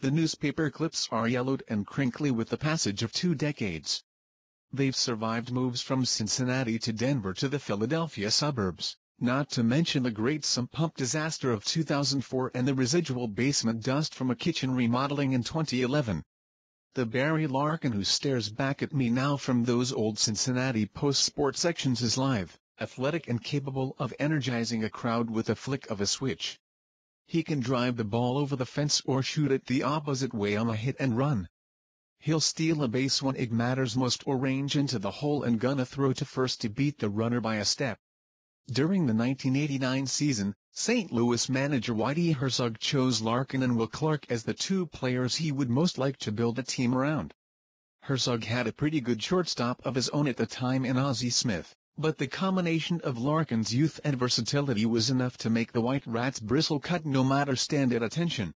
The newspaper clips are yellowed and crinkly with the passage of 2 decades. They've survived moves from Cincinnati to Denver to the Philadelphia suburbs, not to mention the great sump pump disaster of 2004 and the residual basement dust from a kitchen remodeling in 2011. The Barry Larkin who stares back at me now from those old Cincinnati Post sports sections is live, athletic and capable of energizing a crowd with a flick of a switch. He can drive the ball over the fence or shoot it the opposite way on a hit and run. He'll steal a base when it matters most or range into the hole and gun a throw to first to beat the runner by a step. During the 1989 season, St. Louis manager Whitey Herzog chose Larkin and Will Clark as the 2 players he would most like to build a team around. Herzog had a pretty good shortstop of his own at the time in Ozzie Smith, but the combination of Larkin's youth and versatility was enough to make the White Rats bristle cut no matter stand at attention.